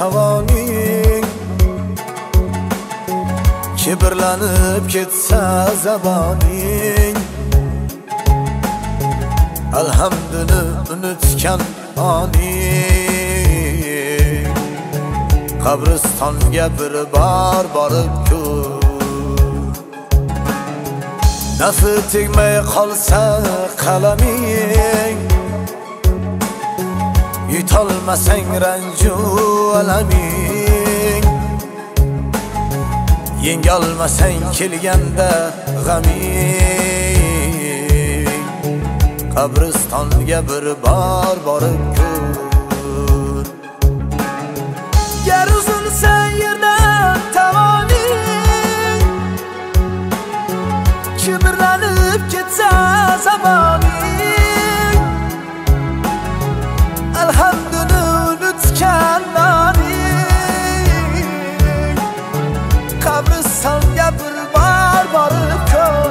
توانی کبرلانب کتسا زبانی الحمدنی unutgan ani qabristonga bir bor borib-ku nafi tegmay qolsa qalaming yutolmasang ranju alaming yengolmasang kelganda g'aming qabristonga bir bor borib-ku Kibirlanib ketsa zamoning Alhamdini unutgan noning Qabristonga bir bor borib ko'r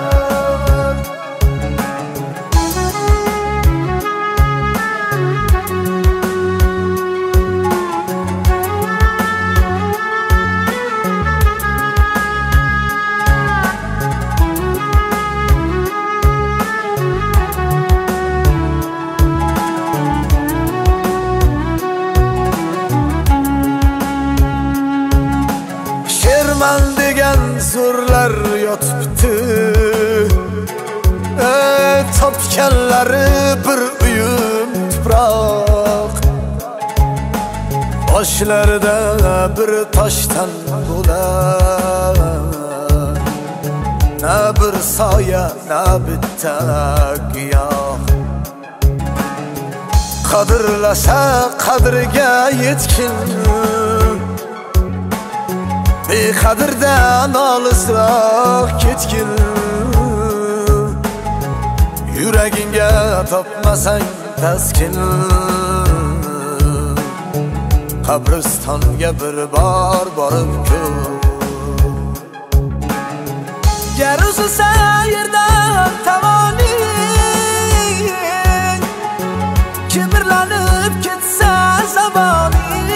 Zo'rlar yotibdi topganlari bir uyum tuproq boshlarida bir toshdan bo'lar na bir soya na bitta giyoh qadrlasa qadriga yetkin Beqadrdan olisroq ketgin Yuragingga topmasang taskin Qabristonga bir bor borib ko'r Gar uzilsa yerdan tovoning Kimirlanib ketsa zamoning